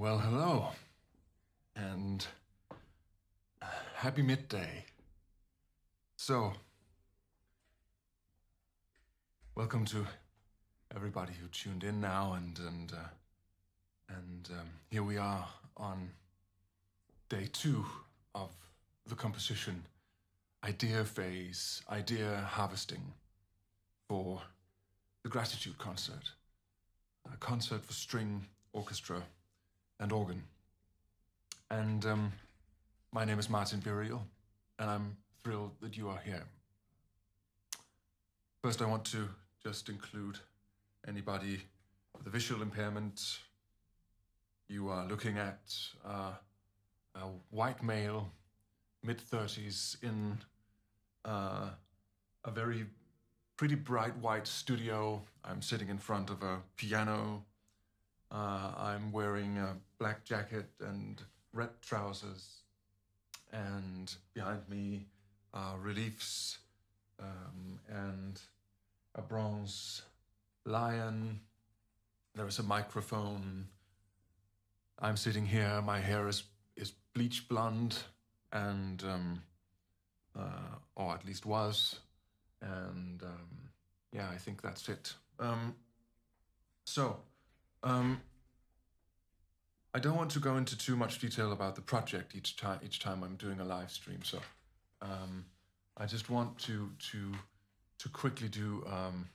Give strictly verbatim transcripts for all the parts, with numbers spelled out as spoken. Well, hello, and happy midday. So, welcome to everybody who tuned in now, and and uh, and um, here we are on day two of the composition idea phase, idea harvesting for the Gratitude Concert, a concert for string, orchestra, and organ. And um, my name is Martin Byrial, and I'm thrilled that you are here. First, I want to just include anybody with a visual impairment. You are looking at uh, a white male, mid thirties, in uh, a very pretty bright white studio. I'm sitting in front of a piano. Uh, I'm wearing a black jacket and red trousers, and behind me are reliefs um, and a bronze lion. There is a microphone. I'm sitting here. My hair is is bleach blonde, and um, uh, or at least was, and um, yeah, I think that's it. Um, so. Um, I don't want to go into too much detail about the project each time. Each time I'm doing a live stream, so um, I just want to to to quickly do um,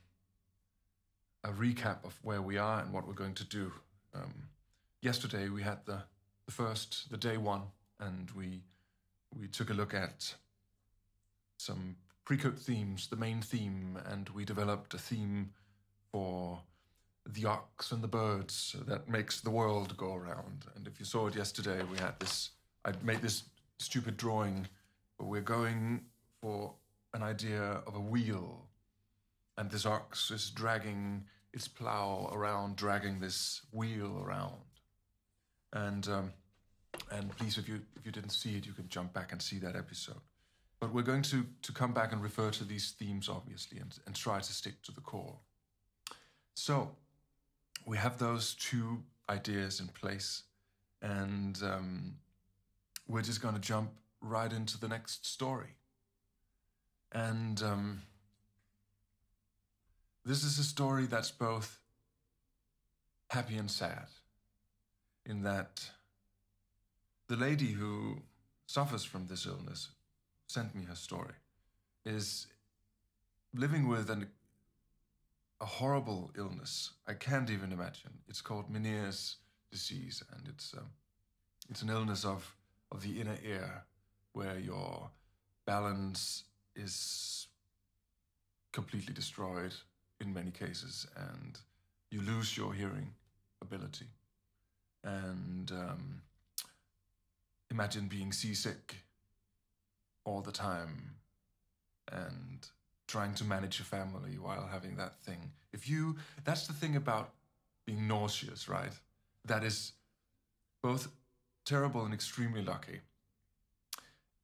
a recap of where we are and what we're going to do. Um, yesterday we had the, the first, the day one, and we we took a look at some pre-cooked themes, the main theme, and we developed a theme for the ox and the birds that makes the world go around. And if you saw it yesterday, we had this, I made this stupid drawing, but we're going for an idea of a wheel. And this ox is dragging its plow around, dragging this wheel around. And um, and please, if you if you didn't see it, you can jump back and see that episode. But we're going to, to come back and refer to these themes, obviously, and, and try to stick to the core. So, we have those two ideas in place, and um, we're just going to jump right into the next story. And um, this is a story that's both happy and sad, in that the lady who suffers from this illness, sent me her story, is living with an a horrible illness. I can't even imagine. It's called Ménière's disease, and it's um, it's an illness of of the inner ear, where your balance is completely destroyed in many cases, and you lose your hearing ability. And um, imagine being seasick all the time, and trying to manage your family while having that thing. If you, that's the thing about being nauseous, right? That is both terrible and extremely lucky.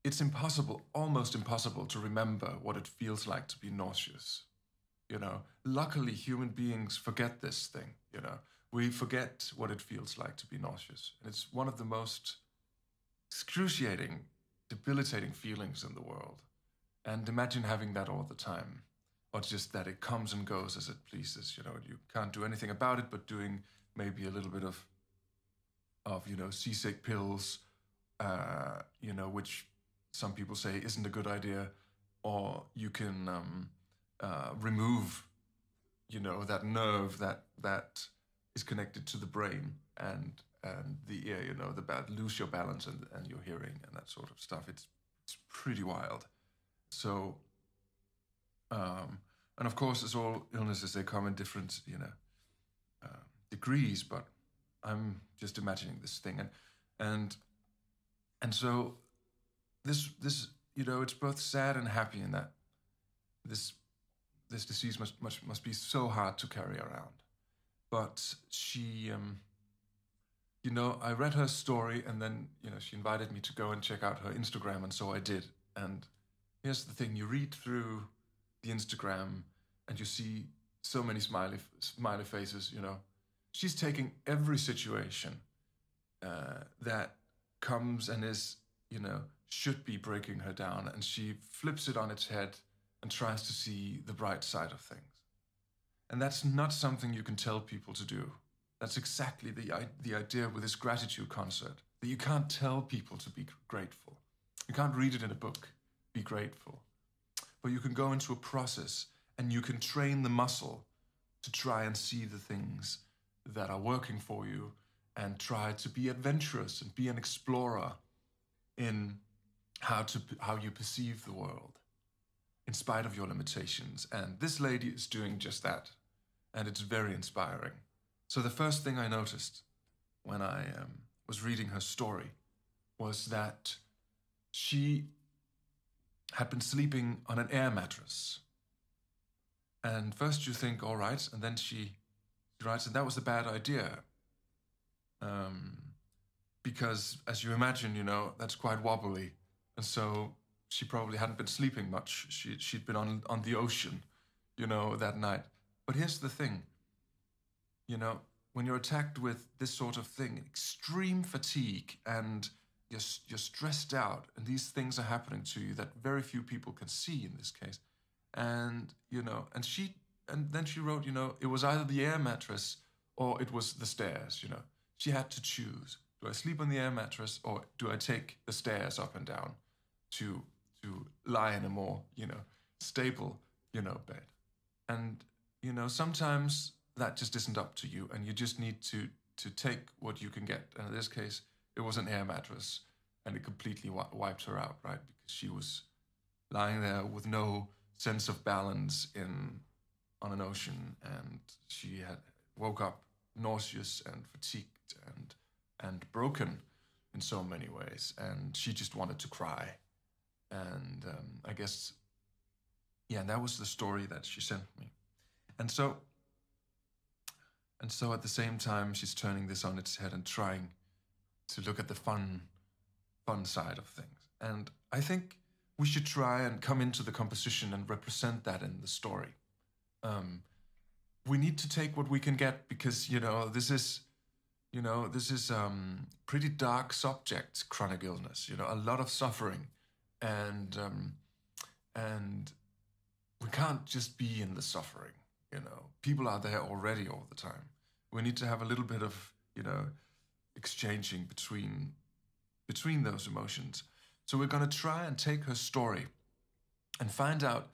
It's impossible, almost impossible, to remember what it feels like to be nauseous. You know, luckily human beings forget this thing, you know. We forget what it feels like to be nauseous. And it's one of the most excruciating, debilitating feelings in the world. And imagine having that all the time, or just that it comes and goes as it pleases. You know, you can't do anything about it, but doing maybe a little bit of, of you know, seasick pills, uh, you know, which some people say isn't a good idea, or you can um, uh, remove, you know, that nerve that that is connected to the brain and and the ear. You know, the bad, lose your balance and and your hearing and that sort of stuff. It's it's pretty wild. So, um, and of course, as all illnesses, they come in different, you know, uh, degrees. But I'm just imagining this thing, and and and so this this you know, it's both sad and happy in that this this disease must must must be so hard to carry around. But she, um, you know, I read her story, and then you know she invited me to go and check out her Instagram, and so I did, and. Here's the thing, you read through the Instagram and you see so many smiley, smiley faces, you know. She's taking every situation uh, that comes and is, you know, should be breaking her down, and she flips it on its head and tries to see the bright side of things. And that's not something you can tell people to do. That's exactly the, the idea with this gratitude concert, that you can't tell people to be grateful. You can't read it in a book, be grateful. But you can go into a process and you can train the muscle to try and see the things that are working for you and try to be adventurous and be an explorer in how to how you perceive the world in spite of your limitations. And this lady is doing just that. And it's very inspiring. So the first thing I noticed when I um, was reading her story was that she had been sleeping on an air mattress. And first you think, all right, and then she writes, and that was a bad idea. Um, because as you imagine, you know, that's quite wobbly. And so she probably hadn't been sleeping much. She, she'd been on, on the ocean, you know, that night. But here's the thing, you know, when you're attacked with this sort of thing, extreme fatigue, and you're, you're stressed out, and these things are happening to you that very few people can see in this case. And, you know, and she, and then she wrote, you know, it was either the air mattress or it was the stairs, you know. She had to choose. Do I sleep on the air mattress or do I take the stairs up and down to, to lie in a more, you know, stable, you know, bed? And, you know, sometimes that just isn't up to you and you just need to, to take what you can get. And in this case, it was an air mattress and it completely wiped her out, right? Because she was lying there with no sense of balance in on an ocean, and she had woke up nauseous and fatigued and and broken in so many ways, and she just wanted to cry. And um, I guess, yeah, that was the story that she sent me. And so, and so at the same time, she's turning this on its head and trying to look at the fun, fun side of things. And I think we should try and come into the composition and represent that in the story. Um, we need to take what we can get because, you know, this is, you know, this is um, pretty dark subject, chronic illness, you know, a lot of suffering. And, um, and we can't just be in the suffering, you know. People are there already all the time. We need to have a little bit of, you know, exchanging between, between those emotions. So we're going to try and take her story and find out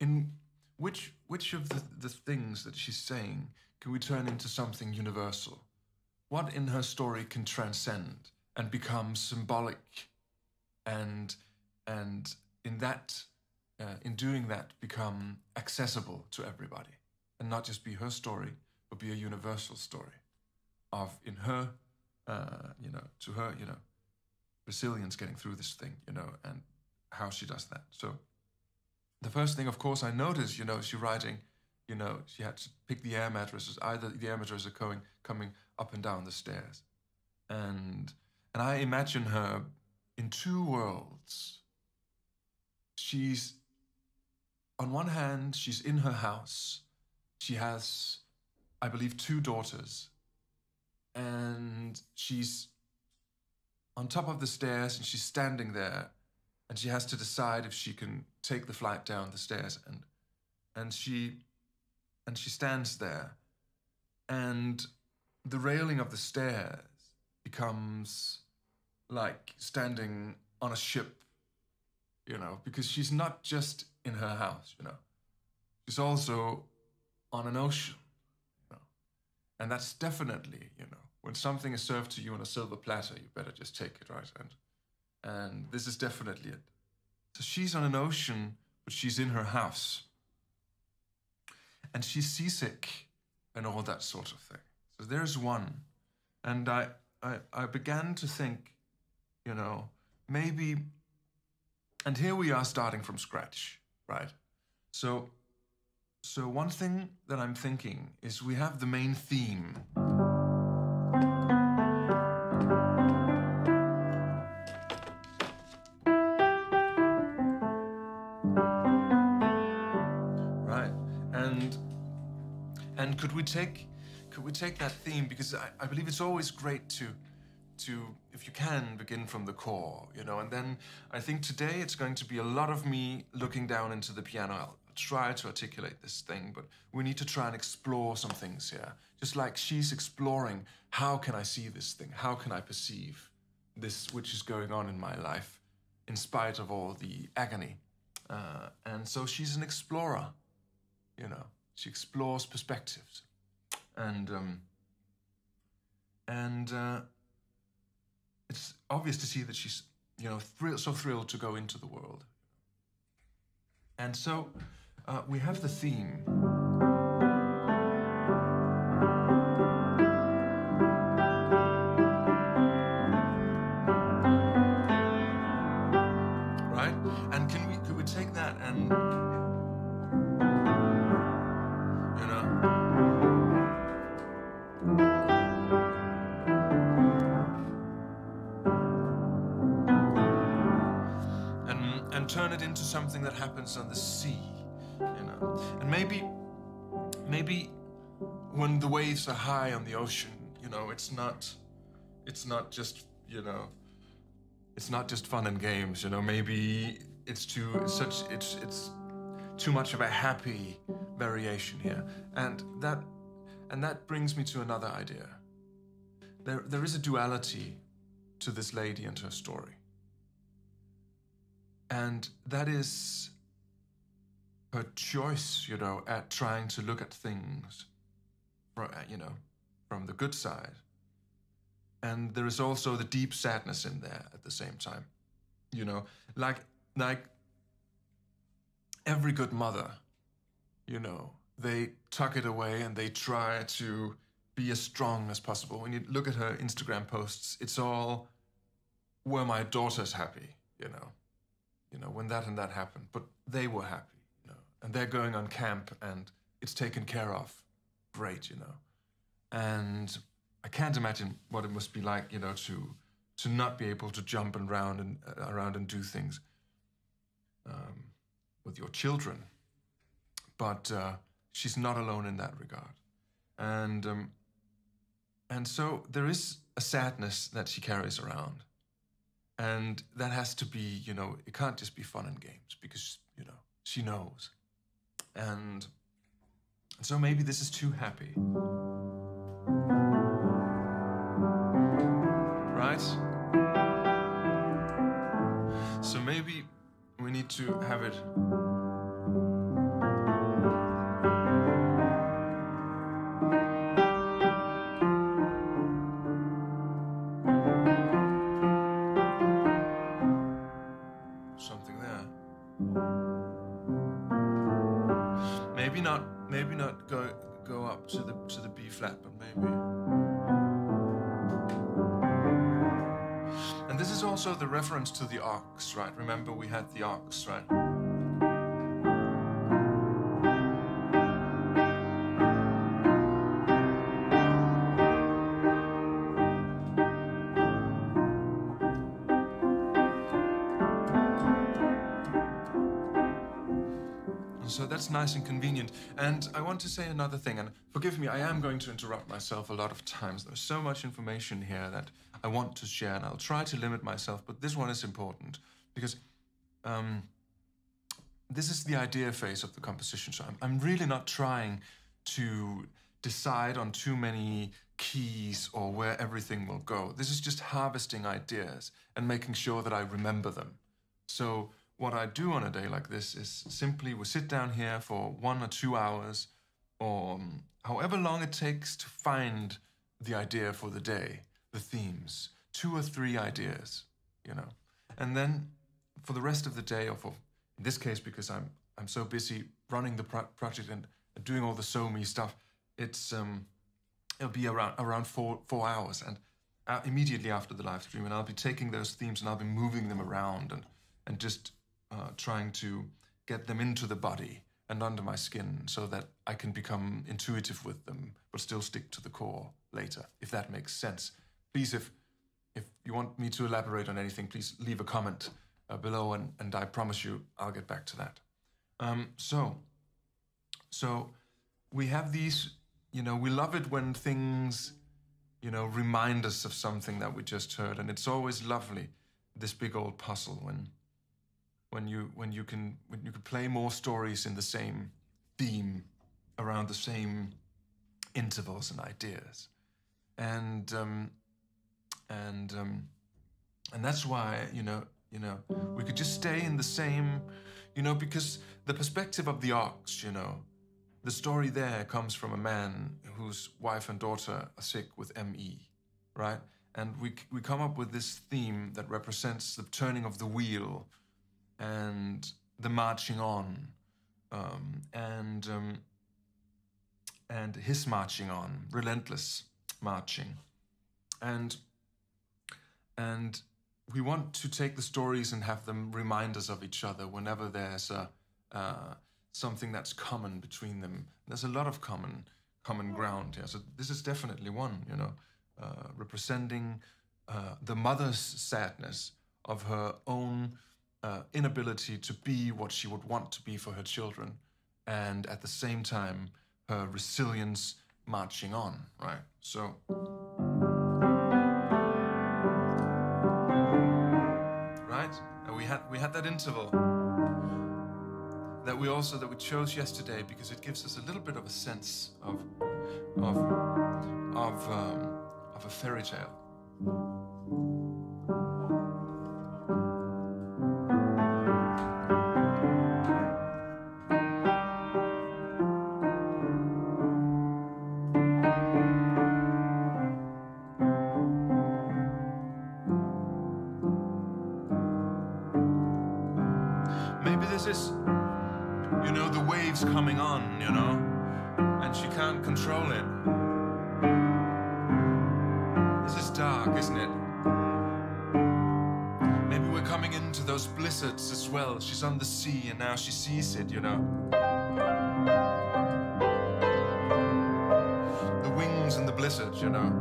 in which, which of the, the things that she's saying can we turn into something universal? What in her story can transcend and become symbolic and, and in, that, uh, in doing that become accessible to everybody and not just be her story, but be a universal story of in her, uh, you know, to her, you know, resilience getting through this thing, you know, and how she does that. So the first thing, of course, I noticed, you know, she writing, you know, she had to pick the air mattresses, either the air mattresses are going, coming up and down the stairs. And, and I imagine her in two worlds. She's, on one hand, she's in her house. She has, I believe, two daughters. And she's on top of the stairs, and she's standing there, and she has to decide if she can take the flight down the stairs, and and she and she stands there, and the railing of the stairs becomes like standing on a ship, you know, because she's not just in her house, you know, she's also on an ocean, you know, and that's definitely, you know, when something is served to you on a silver platter, you better just take it, right? And, and this is definitely it. So she's on an ocean, but she's in her house. And she's seasick and all that sort of thing. So there's one. And I, I, I began to think, you know, maybe, and here we are starting from scratch, right? So, so one thing that I'm thinking is we have the main theme. Could we take could we take that theme? Because I, I believe it's always great to, to, if you can, begin from the core, you know? And then I think today it's going to be a lot of me looking down into the piano. I'll try to articulate this thing, but we need to try and explore some things here. Just like she's exploring, how can I see this thing? How can I perceive this which is going on in my life in spite of all the agony? Uh, and so she's an explorer, you know? She explores perspectives. And, um, and uh, it's obvious to see that she's, you know, thrill, so thrilled to go into the world. And so uh, we have the theme. Right? And can we, could we take that and... turn it into something that happens on the sea, you know? And maybe, maybe when the waves are high on the ocean, you know, it's not, it's not just, you know, it's not just fun and games, you know? Maybe it's too, it's such, it's, it's too much of a happy variation here. And that, and that brings me to another idea. There, there is a duality to this lady and her story. And that is her choice, you know, at trying to look at things, from, you know, from the good side. And there is also the deep sadness in there at the same time, you know, like, like every good mother, you know, they tuck it away and they try to be as strong as possible. When you look at her Instagram posts, it's all, were my daughters happy, you know? You know, when that and that happened, but they were happy, you know, and they're going on camp and it's taken care of, great, you know. And I can't imagine what it must be like, you know, to to not be able to jump and round and uh, around and do things um, with your children. But uh, she's not alone in that regard, and um, and so there is a sadness that she carries around. And that has to be, you know, it can't just be fun and games because, you know, she knows. And so maybe this is too happy. Right? So maybe we need to have it. Also the reference to the ox, right? Remember we had the ox, right? And so that's nice and convenient. And I want to say another thing, and forgive me, I am going to interrupt myself a lot of times. There's so much information here that I want to share, and I'll try to limit myself, but this one is important because um, this is the idea phase of the composition. So I'm, I'm really not trying to decide on too many keys or where everything will go. This is just harvesting ideas and making sure that I remember them. So what I do on a day like this is simply we sit down here for one or two hours or um, however long it takes to find the idea for the day. The themes, two or three ideas, you know. And then for the rest of the day, or for, in this case, because I'm I'm so busy running the pro project and doing all the SoMe stuff, it's um it'll be around around four four hours, and uh, immediately after the live stream, and I'll be taking those themes and I'll be moving them around and and just uh, trying to get them into the body and under my skin so that I can become intuitive with them, but still stick to the core later, if that makes sense. Please, if, if you want me to elaborate on anything, please leave a comment uh, below, and, and I promise you I'll get back to that. Um, so, so we have these You know, we love it when things, you know, remind us of something that we just heard, and it's always lovely, this big old puzzle, when when you when you can when you can play more stories in the same theme around the same intervals and ideas. And um and um and that's why, you know, you know, we could just stay in the same, you know, because the perspective of the ox, you know, the story there comes from a man whose wife and daughter are sick with M E, right? And we we come up with this theme that represents the turning of the wheel and the marching on, um, and um, and his marching on, relentless marching, and and. We want to take the stories and have them remind us of each other whenever there's a, uh, something that's common between them. There's a lot of common common ground here. So this is definitely one, you know, uh, representing uh, the mother's sadness of her own uh, inability to be what she would want to be for her children, and at the same time, her resilience marching on, right? So... We had that interval that we also that we chose yesterday because it gives us a little bit of a sense of of of um, of a fairy tale. She's on the sea and now she sees it, you know. The wings and the blizzard, you know.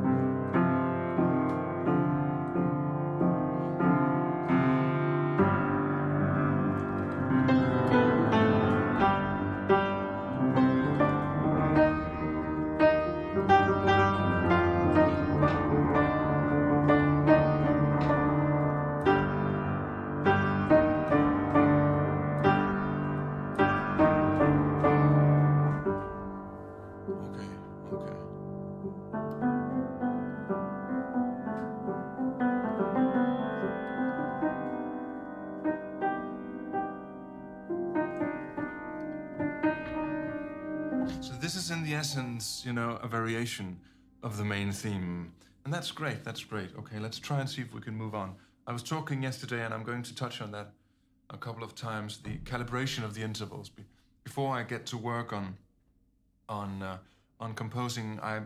You know, a variation of the main theme. And that's great, that's great. Okay, let's try and see if we can move on. I was talking yesterday, and I'm going to touch on that a couple of times, the calibration of the intervals. Be before I get to work on on, uh, on composing, I,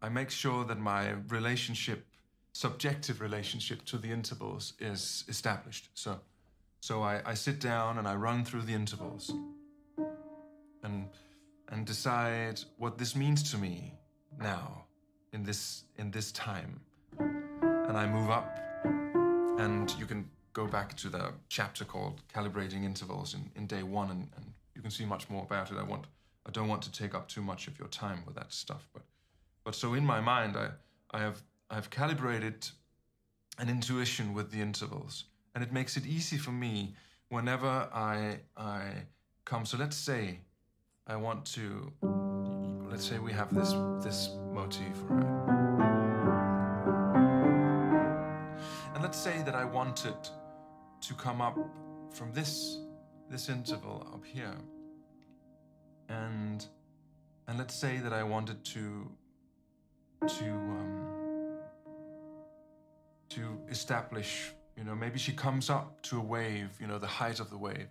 I make sure that my relationship, subjective relationship to the intervals is established. So, so I, I sit down and I run through the intervals. And and decide what this means to me now, in this in this time. And I move up, and you can go back to the chapter called Calibrating Intervals in, in day one, and, and you can see much more about it. I want I don't want to take up too much of your time with that stuff, but but so in my mind I I have I've calibrated an intuition with the intervals, and it makes it easy for me whenever I I come. So let's say I want to, let's say we have this, this motif, right? And let's say that I want it to come up from this, this interval up here. And, and let's say that I want it to, to, um, to establish, you know, maybe she comes up to a wave, you know, the height of the wave.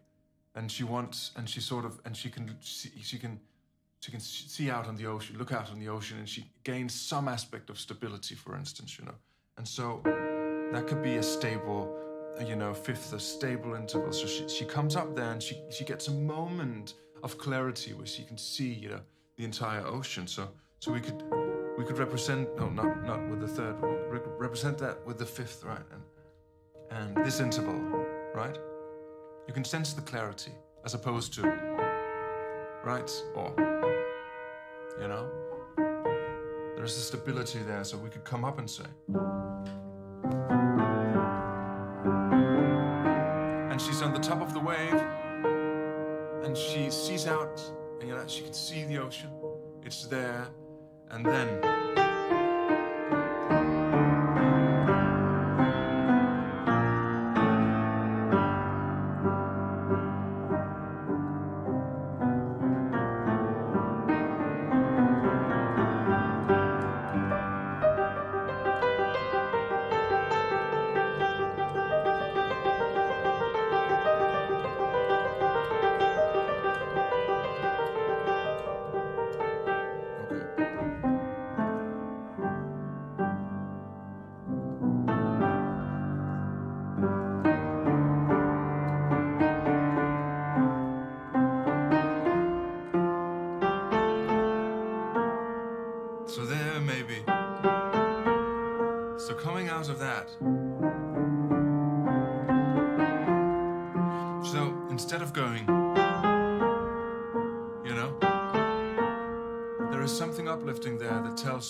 And she wants, and she sort of, and she can, see, she can, she can see out on the ocean, look out on the ocean, and she gains some aspect of stability, for instance, you know. And so that could be a stable, you know, fifth, a stable interval. So she, she comes up there, and she she gets a moment of clarity where she can see, you know, the entire ocean. So so we could we could represent, no, not not with the third, we could represent that with the fifth, right? And and this interval, right? You can sense the clarity, as opposed to, right, or, you know? There's a stability there, so we could come up and say. And she's on the top of the wave, and she sees out, and you know, she can see the ocean. It's there, and then.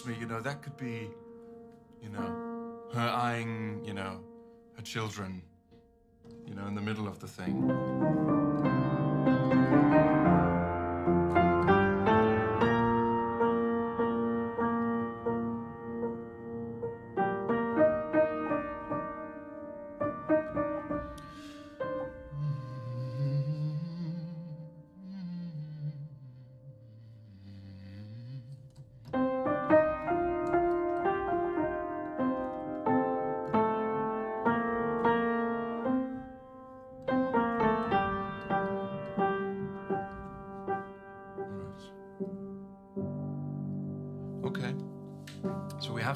Me, you know, that could be, you know, her eyeing, you know, her children, you know, in the middle of the thing.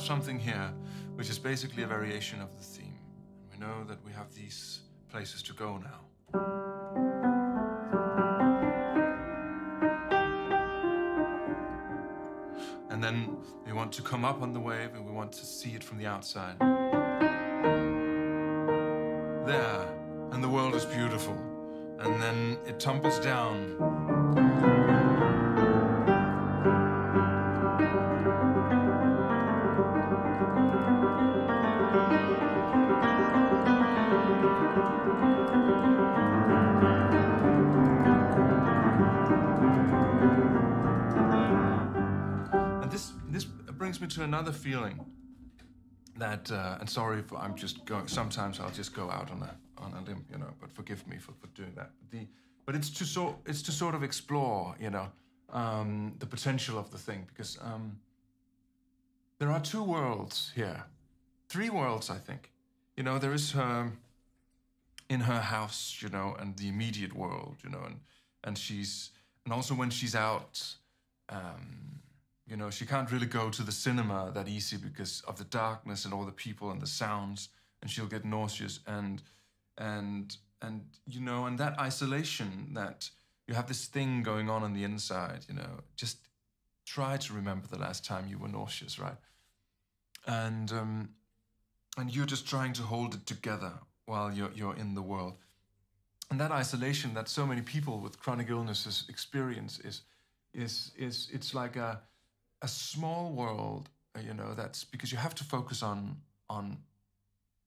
Something here, which is basically a variation of the theme. We know that we have these places to go now. And then we want to come up on the wave and we want to see it from the outside. There, and the world is beautiful. And then it tumbles down. To another feeling that, uh, and sorry if I'm just going, sometimes I'll just go out on a on a limb, you know, but forgive me for, for doing that. But, the, but it's, to so, it's to sort of explore, you know, um, the potential of the thing, because um, there are two worlds here, three worlds, I think. You know, there is her, in her house, you know, and the immediate world, you know, and, and she's, and also when she's out, um, you know, she can't really go to the cinema that easy because of the darkness and all the people and the sounds, and she'll get nauseous and, and, and, you know, and that isolation that you have this thing going on on the inside, you know, just try to remember the last time you were nauseous, right? And, um, and you're just trying to hold it together while you're, you're in the world. And that isolation that so many people with chronic illnesses experience is, is, is it's like a, a small world, you know, that's because you have to focus on on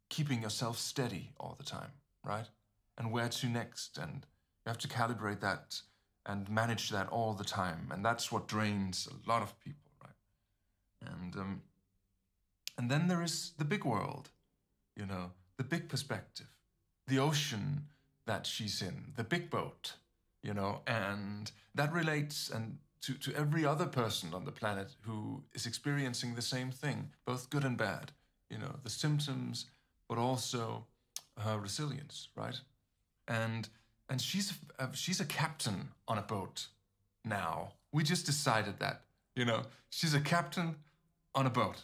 keeping yourself steady all the time, right? And where to next, and you have to calibrate that and manage that all the time, and that's what drains a lot of people, right? And um, and then there is the big world, you know, the big perspective, the ocean that she's in, the big boat, you know, and that relates and. To, to every other person on the planet who is experiencing the same thing, both good and bad, you know, the symptoms, but also her resilience, right? And and she's a, she's a captain on a boat now. We just decided that, you know, she's a captain on a boat,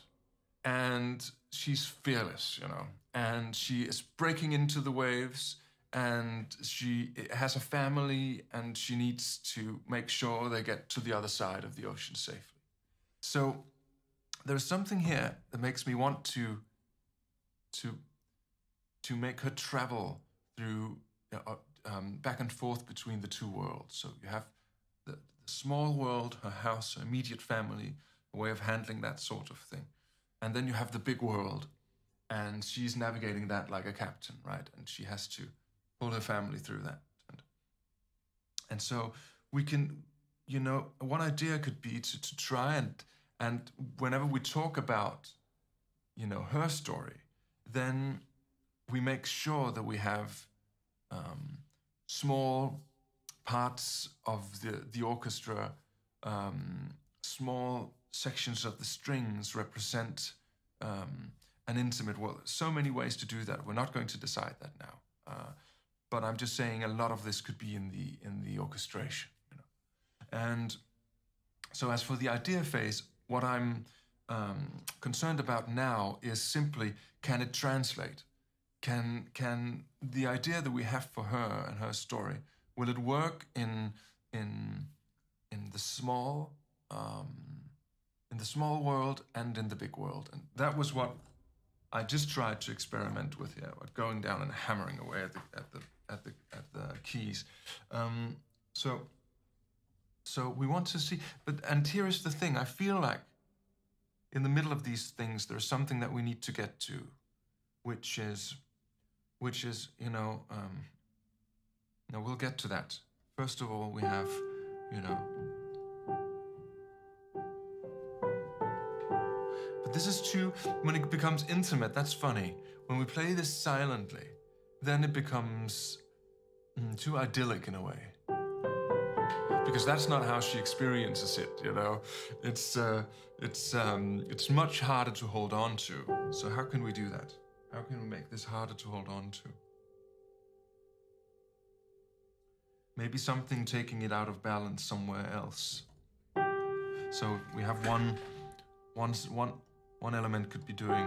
and she's fearless, you know, and she is breaking into the waves. And she has a family, and she needs to make sure they get to the other side of the ocean safely. So there's something here that makes me want to, to, to make her travel through, uh, um, back and forth between the two worlds. So you have the, the small world, her house, her immediate family, a way of handling that sort of thing. And then you have the big world, and she's navigating that like a captain, right? And she has to pull her family through that. And, and so we can, you know, one idea could be to, to try and, and whenever we talk about, you know, her story, then we make sure that we have um, small parts of the, the orchestra, um, small sections of the strings represent um, an intimate world. There's so many ways to do that. We're not going to decide that now. Uh, but I'm just saying a lot of this could be in the, in the orchestration. You know? And so as for the idea phase, what I'm um, concerned about now is simply, can it translate? Can, can the idea that we have for her and her story, will it work in in in the small um, in the small world and in the big world? And that was what I just tried to experiment with here, going down and hammering away at the at the at the at the keys. Um, so so we want to see, but and here is the thing: I feel like in the middle of these things, there's something that we need to get to, which is which is you know. Um, Now we'll get to that. First of all, we have, you know. But this is too, when it becomes intimate, that's funny. When we play this silently, then it becomes mm, too idyllic in a way. Because that's not how she experiences it, you know. It's, uh, it's, um, it's much harder to hold on to. So how can we do that? How can we make this harder to hold on to? Maybe something taking it out of balance somewhere else. So we have one, one, one, one element could be doing.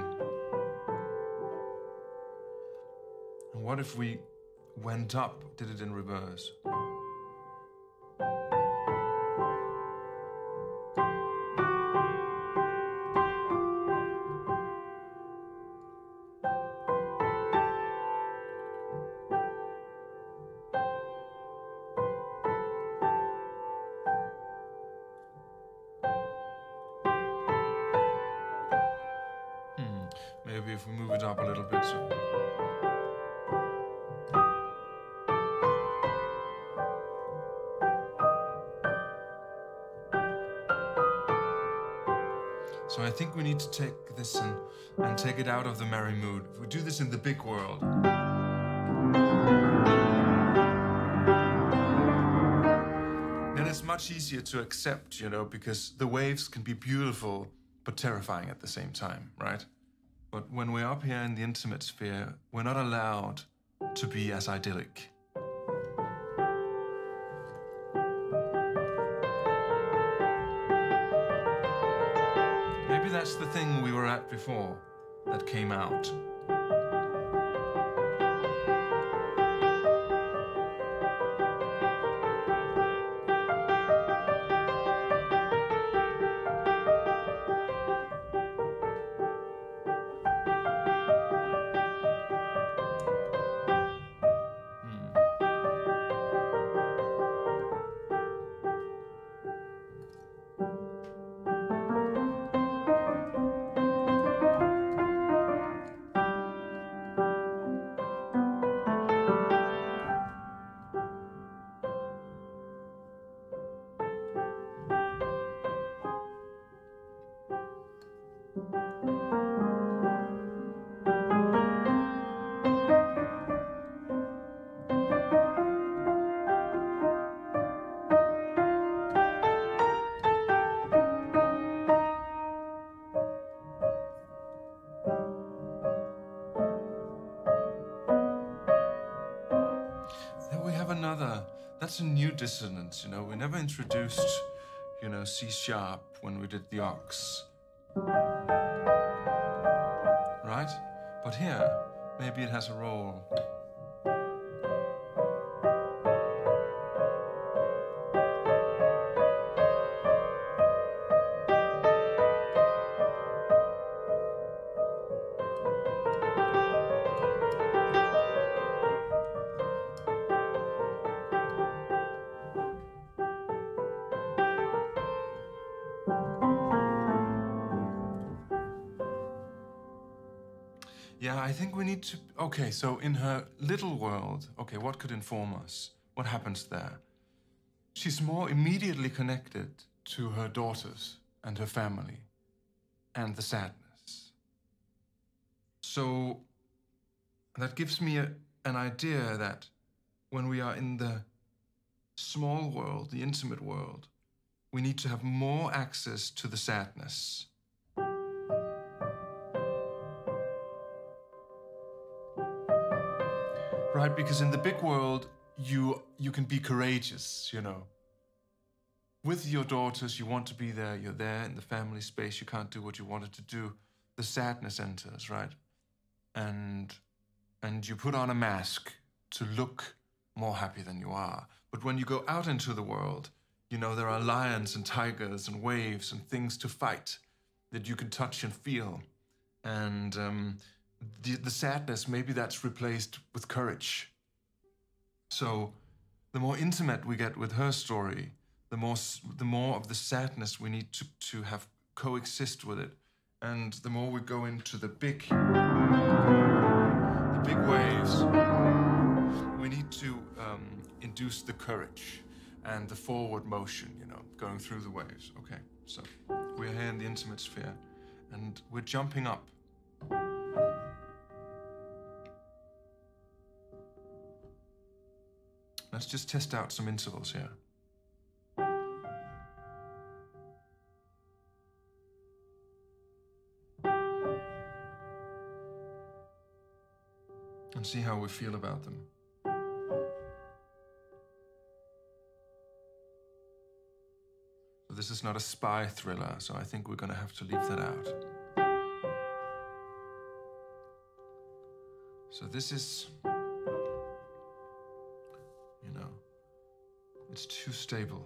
And what if we went up, did it in reverse? So I think we need to take this and, and take it out of the merry mood. If we do this in the big world. Then it's much easier to accept, you know, because the waves can be beautiful, but terrifying at the same time, right? But when we're up here in the intimate sphere, we're not allowed to be as idyllic. That's the thing we were at before that came out. That's a new dissonance, you know. We never introduced, you know, C sharp when we did the ox, right? But here, maybe it has a roll. Yeah, I think we need to... Okay, so in her little world, okay, what could inform us? What happens there? She's more immediately connected to her daughters and her family and the sadness. So that gives me a, an idea that when we are in the small world, the intimate world, we need to have more access to the sadness. Right, because in the big world, you you can be courageous, you know. With your daughters, you want to be there, you're there in the family space, you can't do what you wanted to do. The sadness enters, right? And, and you put on a mask to look more happy than you are. But when you go out into the world, you know, there are lions and tigers and waves and things to fight that you can touch and feel. And um, the, the sadness, maybe that's replaced with courage. So the more intimate we get with her story, the more, the more of the sadness we need to, to have coexist with it. And the more we go into the big, the big waves, we need to um, induce the courage and the forward motion, you know, going through the waves. Okay, so we're here in the intimate sphere and we're jumping up. Let's just test out some intervals here. And see how we feel about them. So this is not a spy thriller, so I think we're going to have to leave that out. So this is... It's too stable.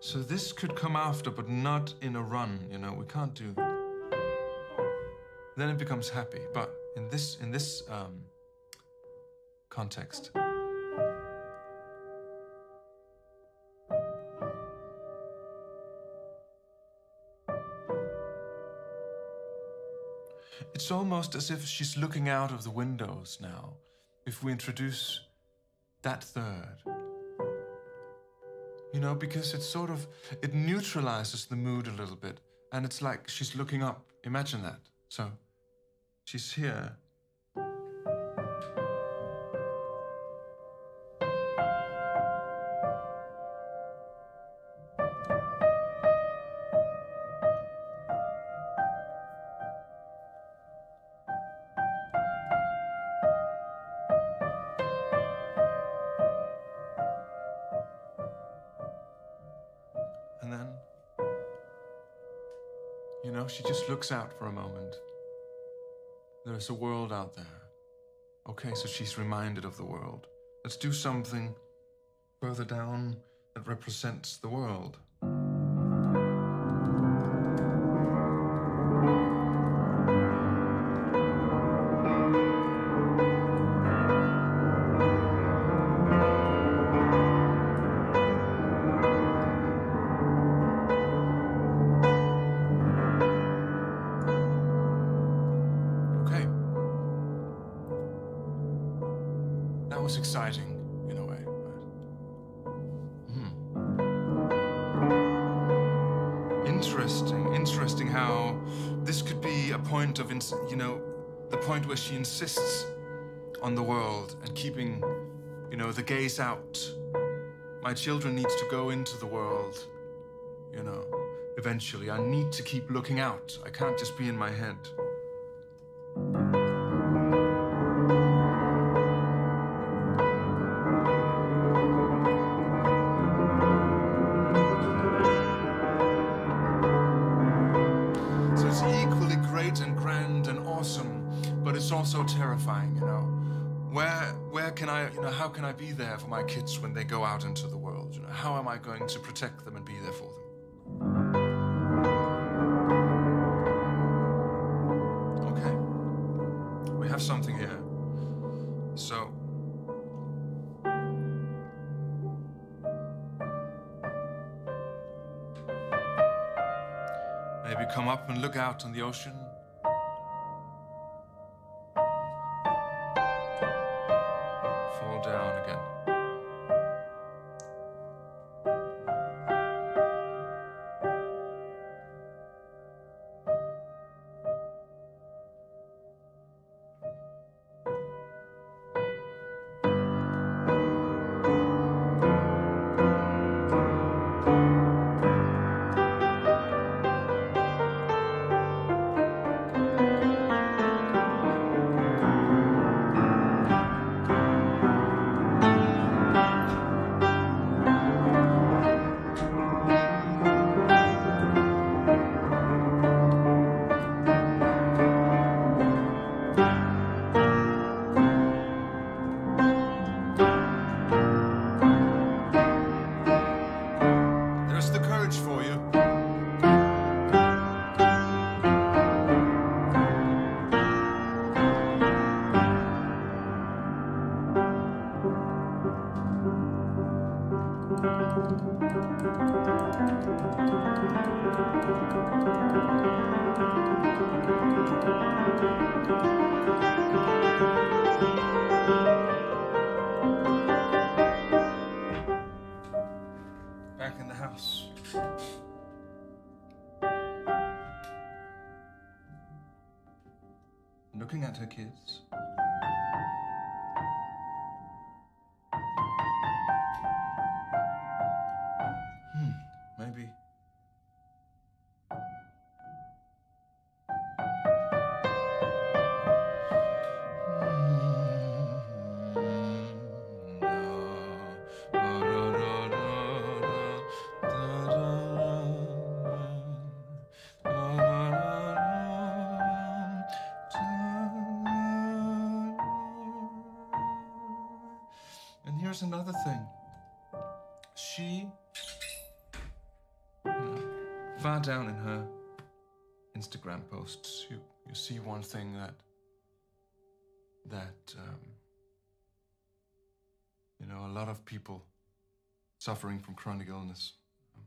So this could come after, but not in a run, you know, we can't do that. Then it becomes happy, but in this, in this um, context. It's almost as if she's looking out of the windows now. If we introduce that third. You know, because it sort of, it neutralizes the mood a little bit. And it's like she's looking up. Imagine that. So she's here. She just looks out for a moment. There's a world out there. Okay, so she's reminded of the world. Let's do something further down that represents the world. She insists on the world and keeping, you know, the gaze out. My children needs to go into the world, you know, eventually. I need to keep looking out. I can't just be in my head. Terrifying, you know. Where, where can I, you know, how can I be there for my kids when they go out into the world? You know, how am I going to protect them and be there for them? Okay, we have something here. So. Maybe come up and look out on the ocean. Looking at her kids. Hmm, maybe. Here's another thing. She, you know, far down in her Instagram posts, you, you see one thing that, that, um, you know, a lot of people suffering from chronic illness um,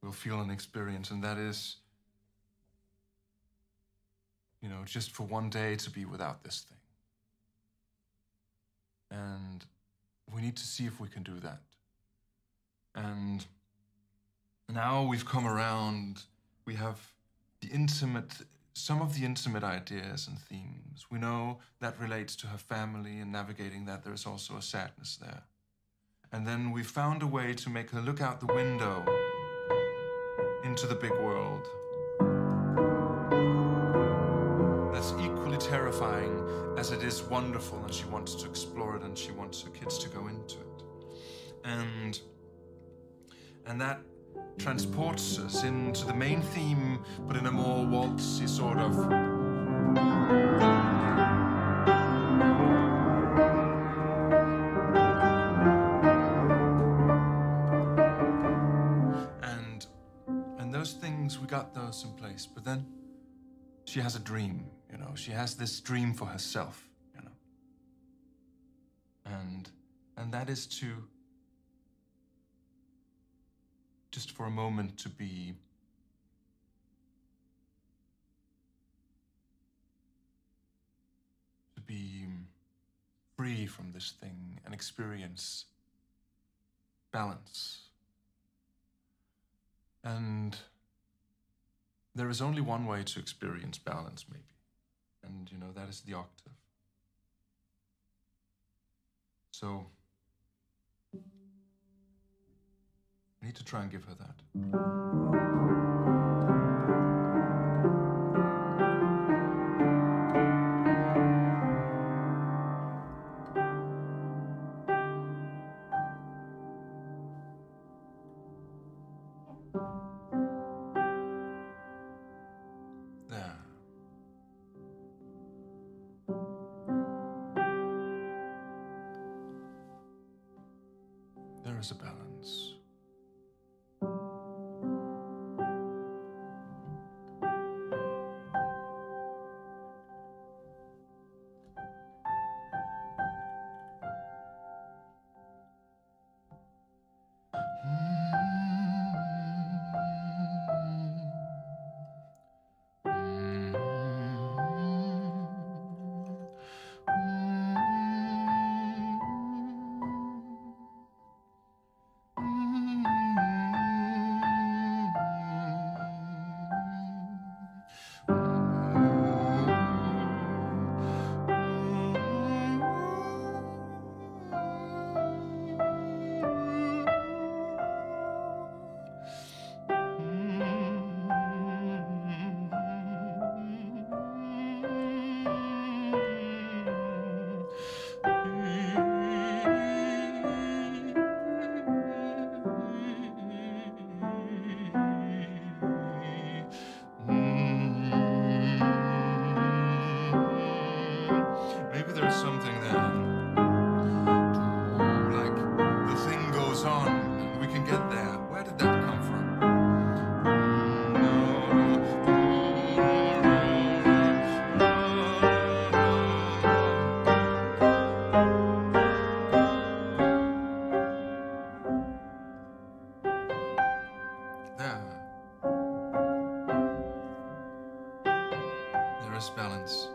will feel and experience, and that is, you know, just for one day to be without this thing. And we need to see if we can do that. And now we've come around, we have the intimate, some of the intimate ideas and themes. We know that relates to her family, and navigating that, there's also a sadness there. And then we found a way to make her look out the window into the big world. That's equally terrifying as it is wonderful, and she wants to explore it, and she wants her kids to go into it. And, and that transports us into the main theme, but in a more waltzy sort of... And, and those things, we got those in place, but then she has a dream. You know, she has this dream for herself, you know, and and that is to just for a moment to be to be free from this thing and experience balance. And there is only one way to experience balance, maybe. And, you know, that is the octave. So, I need to try and give her that. There. There is a balance. generous balance.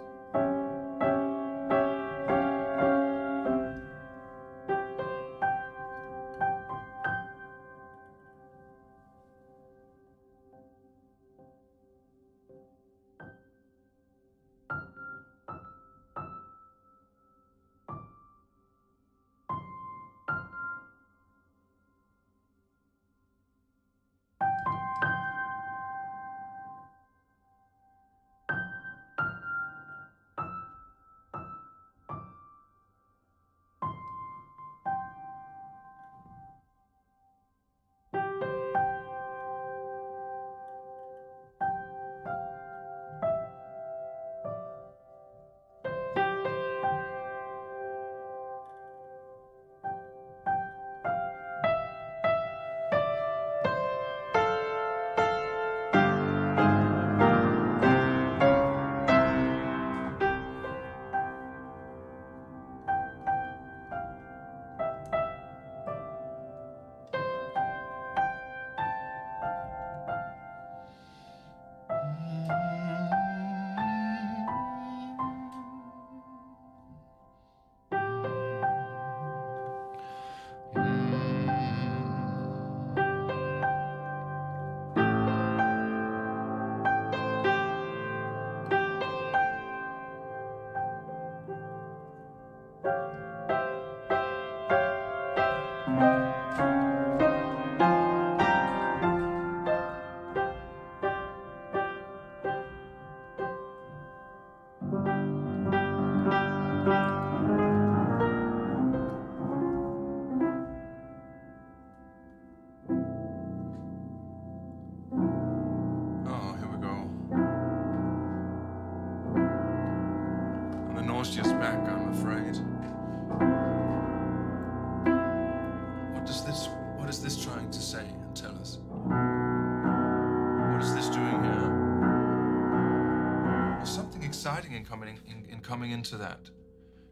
Coming in, in coming into that,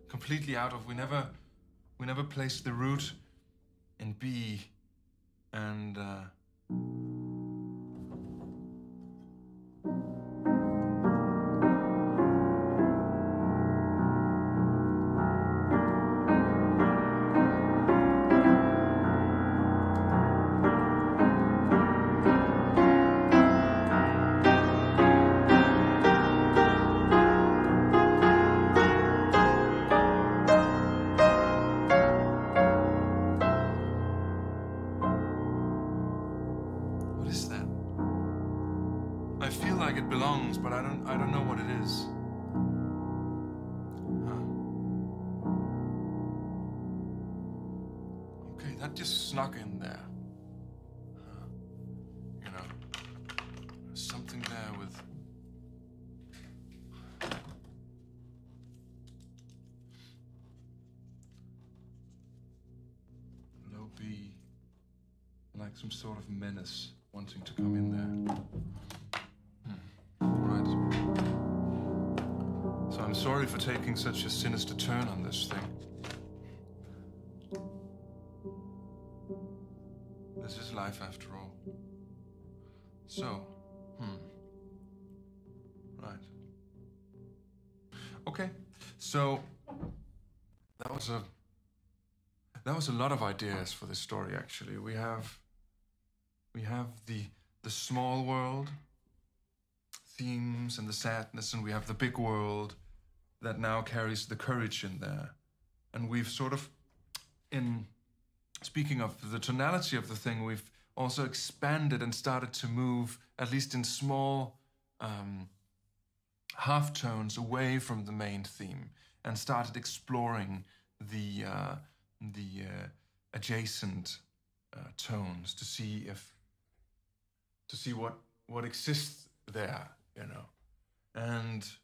completely out of we never we never placed the root in B and uh, some sort of menace wanting to come in there. Hmm. Right. So I'm sorry for taking such a sinister turn on this thing. This is life after all. So, hmm. Right. Okay. So that was a that was a lot of ideas for this story actually. We have We have the the small world themes and the sadness, and we have the big world that now carries the courage in there. And we've sort of, in speaking of the tonality of the thing, we've also expanded and started to move, at least in small um, half tones, away from the main theme and started exploring the uh, the uh, adjacent Uh, tones to see if to see what what exists there, you know. And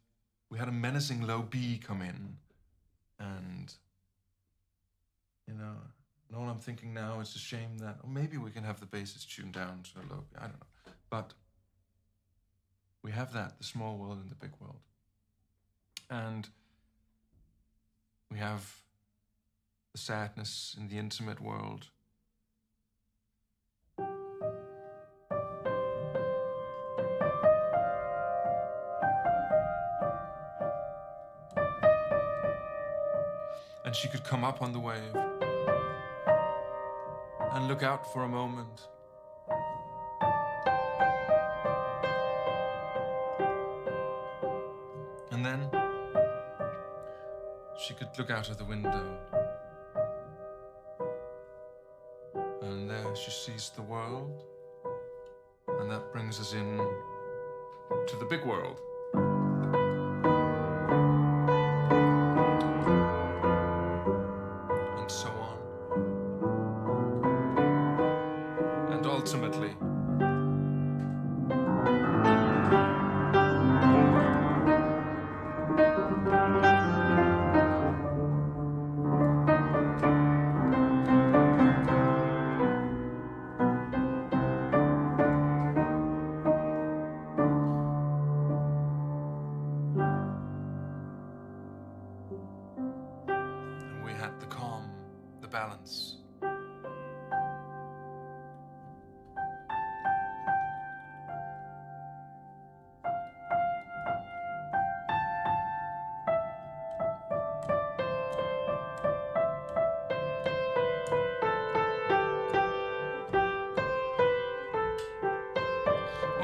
we had a menacing low B come in, and you know, and all I'm thinking now is a shame that, or maybe we can have the basses tuned down to a low B, I don't know. But we have that, the small world and the big world, and we have the sadness in the intimate world. and she could come up on the wave and look out for a moment. And then she could look out of the window. And there she sees the world. And that brings us in to the big world. And so on. And ultimately, balance. Oh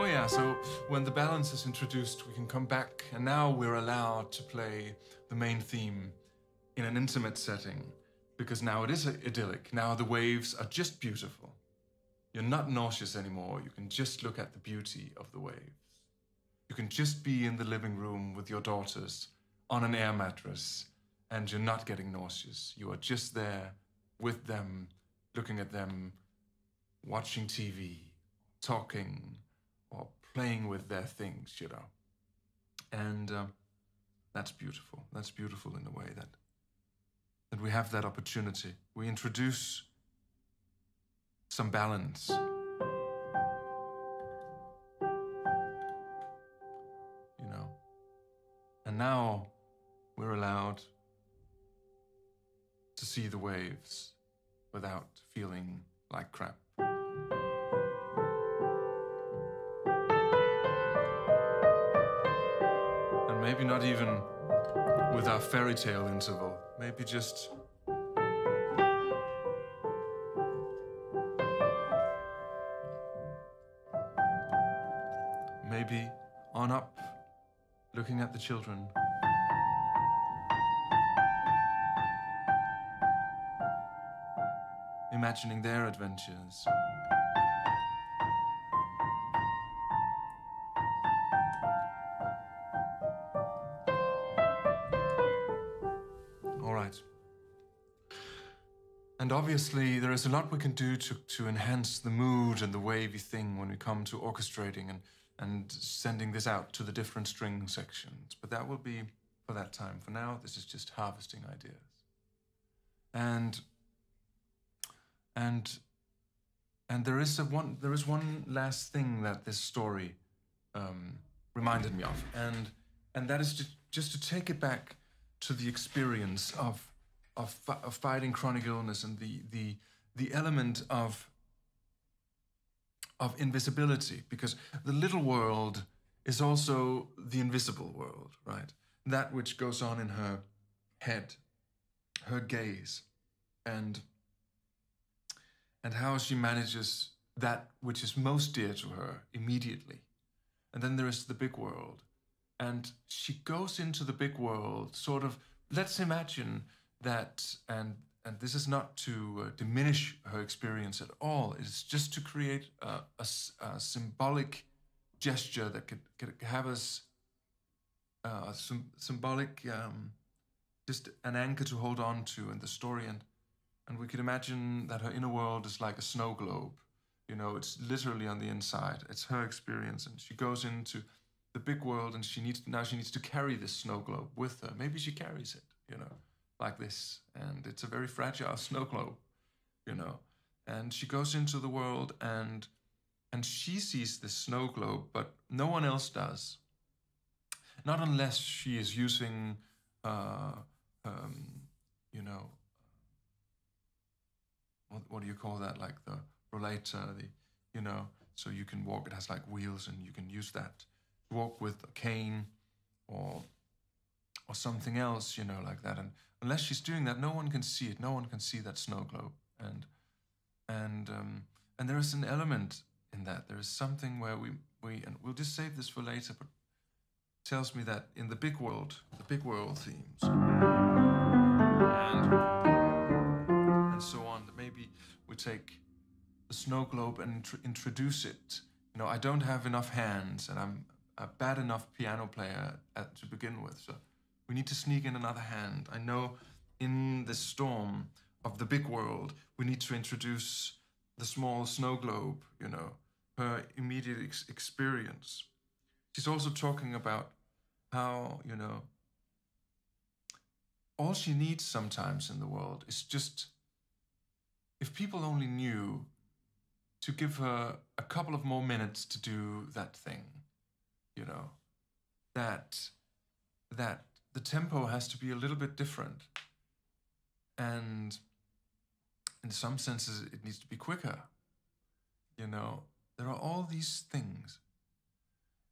yeah, so when the balance is introduced, we can come back, and now we're allowed to play the main theme in an intimate setting. Because now it is idyllic. Now the waves are just beautiful. You're not nauseous anymore. You can just look at the beauty of the waves. You can just be in the living room with your daughters on an air mattress, and you're not getting nauseous. You are just there with them, looking at them, watching T V, talking, or playing with their things, you know. And uh, that's beautiful. That's beautiful in a way that that we have that opportunity. We introduce some balance. You know. And now we're allowed to see the waves without feeling like crap. And maybe not even with our fairy tale interval. Maybe just maybe on up, looking at the children. Imagining their adventures. And obviously, there is a lot we can do to, to enhance the mood and the wavy thing when we come to orchestrating and, and sending this out to the different string sections. But that will be for that time. For now, this is just harvesting ideas. And and and there is a one there is one last thing that this story um, reminded me of, and and that is to, just to take it back to the experience of. Of, of fighting chronic illness and the the the element of of invisibility, because the little world is also the invisible world, right? That which goes on in her head, her gaze, and and how she manages that which is most dear to her immediately. And then there is the big world, and she goes into the big world, sort of. Let's imagine. That, and and this is not to uh, diminish her experience at all. It's just to create a, a, a symbolic gesture that could, could have us uh, a sym symbolic, um, just an anchor to hold on to in the story. And and we could imagine that her inner world is like a snow globe. You know, it's literally on the inside. It's her experience, and she goes into the big world, and she needs to, now she needs to carry this snow globe with her. Maybe she carries it, you know. Like this, and it's a very fragile snow globe, you know. And she goes into the world, and and she sees this snow globe, but no one else does. Not unless she is using, uh, um, you know, what, what do you call that? Like the rollator, the, you know. So you can walk. It has like wheels, and you can use that to walk with a cane, or or something else, you know, like that. And unless she's doing that, no one can see it. No one can see that snow globe. And and um, and there is an element in that. There is something where we we and we'll just save this for later. But it tells me that in the big world, the big world themes, and and so on, that maybe we take the snow globe and tr- introduce it. You know, I don't have enough hands, and I'm a bad enough piano player at, to begin with, so we need to sneak in another hand. I know in the storm of the big world, we need to introduce the small snow globe, you know, her immediate ex experience. She's also talking about how, you know, all she needs sometimes in the world is just, if people only knew, to give her a couple of more minutes to do that thing. You know, that that the tempo has to be a little bit different, and in some senses it needs to be quicker. You know, there are all these things,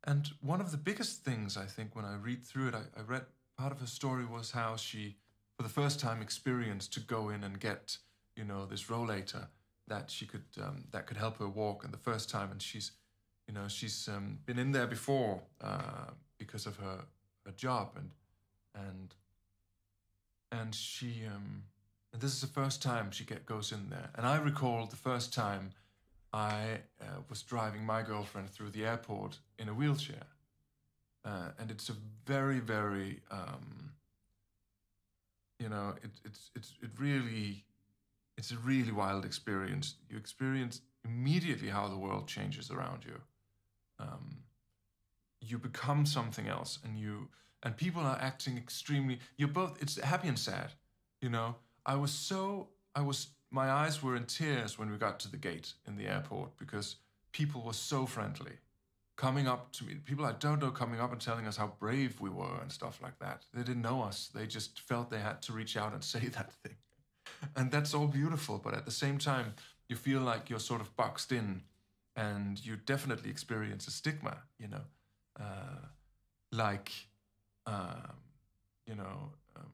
and one of the biggest things, I think, when I read through it, I, I read part of her story was how she, for the first time, experienced to go in and get, you know, this rollator that she could um, that could help her walk, and the first time, and she's. You know, she's um, been in there before uh, because of her, her job, and and and she um, and this is the first time she get, goes in there. And I recall the first time I uh, was driving my girlfriend through the airport in a wheelchair, uh, and it's a very very um, you know it it's it's it really it's a really wild experience. You experience immediately how the world changes around you. Um, you become something else, and you and people are acting extremely. You're both. It's happy and sad, you know. I was so. I was. My eyes were in tears when we got to the gate in the airport because people were so friendly, coming up to me. People I don't know coming up and telling us how brave we were and stuff like that. They didn't know us. They just felt they had to reach out and say that thing, and that's all beautiful. But at the same time, you feel like you're sort of boxed in, and you definitely experience a stigma, you know, uh, like, um, you know, um,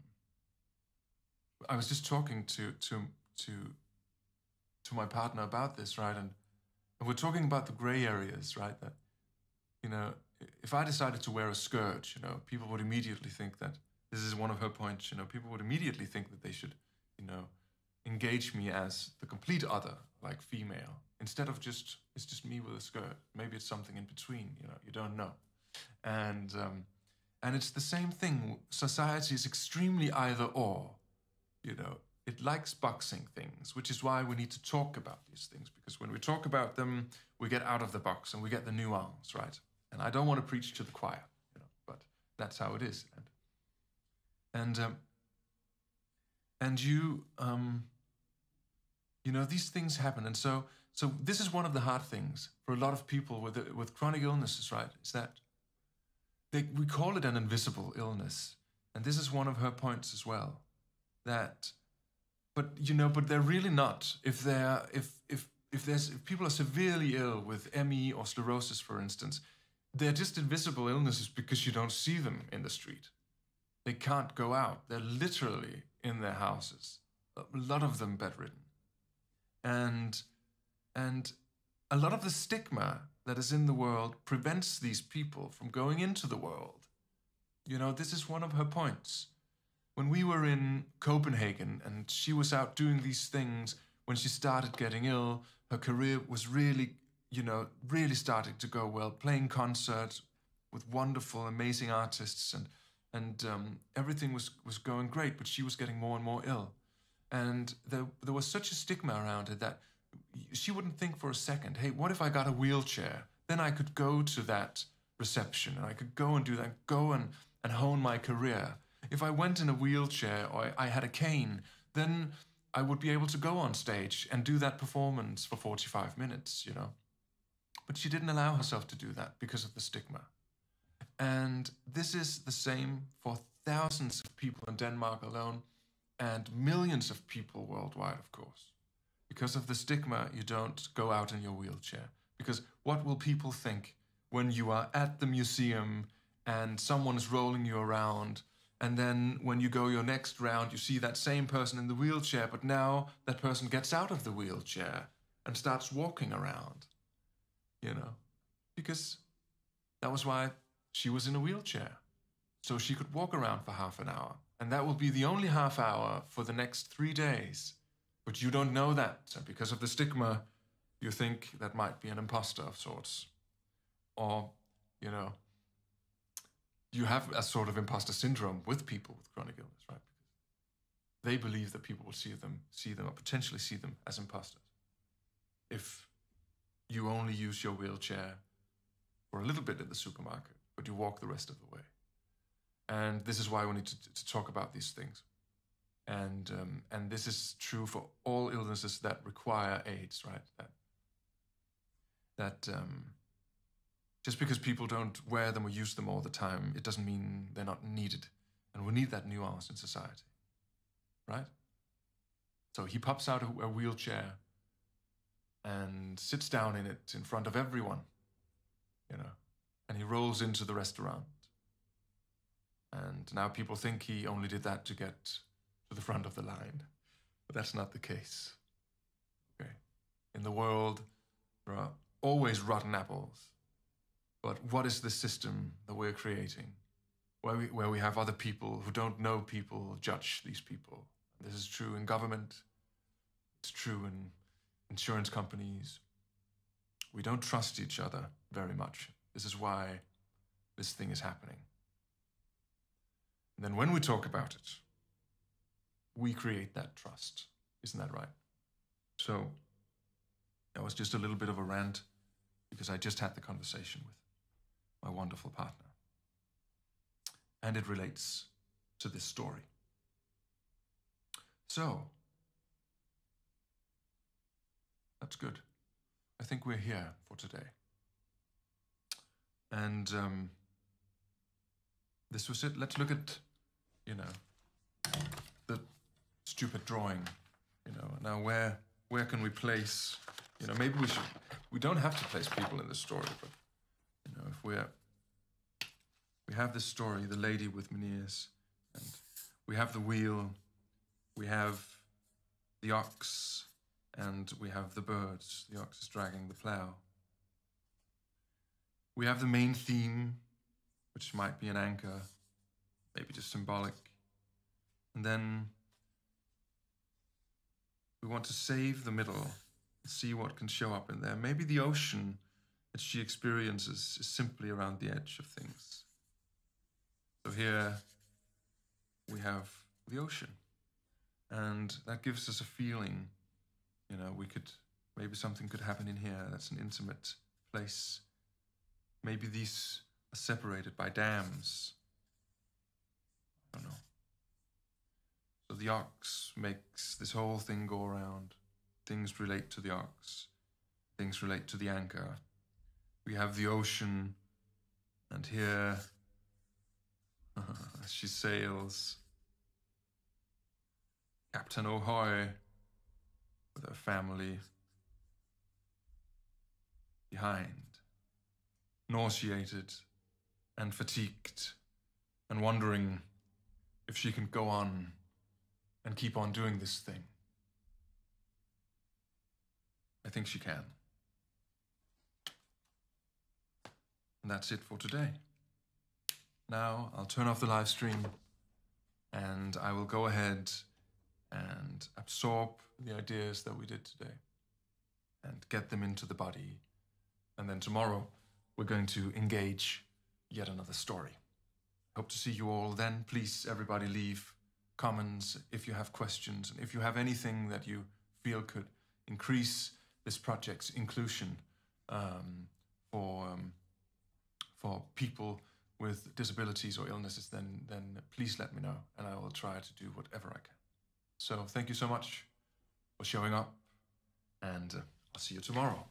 I was just talking to, to, to, to my partner about this, right? And, and we're talking about the gray areas, right? That, you know, if I decided to wear a skirt, you know, people would immediately think that, this is one of her points, you know, people would immediately think that they should, you know, engage me as the complete other, like female, instead of just, it's just me with a skirt. Maybe it's something in between, you know, you don't know. And um, and it's the same thing. Society is extremely either or, you know. It likes boxing things, which is why we need to talk about these things, because when we talk about them, we get out of the box and we get the nuance, right? And I don't want to preach to the choir, you know, but that's how it is. And, and, um, and you... Um, You know, these things happen, and so so this is one of the hard things for a lot of people with with chronic illnesses, right? Is that they, we call it an invisible illness, and this is one of her points as well. That, but you know, but they're really not. If they're if if if there's if people are severely ill with M E or sclerosis, for instance, they're just invisible illnesses because you don't see them in the street. They can't go out. They're literally in their houses. A lot of them bedridden. And and a lot of the stigma that is in the world prevents these people from going into the world. You know, this is one of her points. When we were in Copenhagen and she was out doing these things, when she started getting ill, her career was really, you know, really started to go well, playing concerts with wonderful, amazing artists, and and um, everything was, was going great, but she was getting more and more ill. And there, there was such a stigma around it that she wouldn't think for a second, hey, what if I got a wheelchair? Then I could go to that reception and I could go and do that, go and, and hone my career. If I went in a wheelchair or I had a cane, then I would be able to go on stage and do that performance for forty-five minutes, you know. But she didn't allow herself to do that because of the stigma. And this is the same for thousands of people in Denmark alone. And millions of people worldwide, of course. Because of the stigma, you don't go out in your wheelchair. Because what will people think when you are at the museum and someone is rolling you around And then when you go your next round, you see that same person in the wheelchair, but now that person gets out of the wheelchair and starts walking around, you know, because that was why she was in a wheelchair. So she could walk around for half an hour. And that will be the only half hour for the next three days. But you don't know that. And because of the stigma, you think that might be an imposter of sorts. Or, you know, you have a sort of imposter syndrome with people with chronic illness, right? Because they believe that people will see them, see them, or potentially see them as imposters. If you only use your wheelchair for a little bit at the supermarket, but you walk the rest of the way. And this is why we need to, to talk about these things. And um, and this is true for all illnesses that require aids, right? That, that um, just because people don't wear them or use them all the time, it doesn't mean they're not needed. And we need that nuance in society, right? So he pops out a, a wheelchair and sits down in it in front of everyone, you know, and he rolls into the restaurant. And now people think he only did that to get to the front of the line. But that's not the case. Okay. In the world, there are always rotten apples. But what is the system that we're creating? Where we, where we have other people who don't know people judge these people. This is true in government. It's true in insurance companies. We don't trust each other very much. This is why this thing is happening. And then when we talk about it, we create that trust. Isn't that right? So that was just a little bit of a rant because I just had the conversation with my wonderful partner. And it relates to this story. So that's good. I think we're here for today. And um, this was it. Let's look at, you know, the stupid drawing, you know. Now, where where can we place, you know, maybe we should, we don't have to place people in this story, but, you know, if we're, we have this story, the lady with Ménière's, and we have the wheel, we have the ox, and we have the birds. The ox is dragging the plow. We have the main theme, which might be an anchor, maybe just symbolic. And then we want to save the middle and see what can show up in there. Maybe the ocean that she experiences is simply around the edge of things. So here we have the ocean. And that gives us a feeling, you know, we could, maybe something could happen in here. That's an intimate place. Maybe these are separated by dams. I don't know. So the ox makes this whole thing go around. Things relate to the ox. Things relate to the anchor. We have the ocean. And here she sails. Captain O'Hoy with her family behind. Nauseated and fatigued and wondering if she can go on and keep on doing this thing. I think she can. And that's it for today. Now I'll turn off the live stream and I will go ahead and absorb the ideas that we did today and get them into the body. And then tomorrow we're going to engage yet another story. Hope to see you all then. Please, everybody, leave comments if you have questions and if you have anything that you feel could increase this project's inclusion um, for um, for people with disabilities or illnesses, then then please let me know and I will try to do whatever I can. So thank you so much for showing up and uh, I'll see you tomorrow.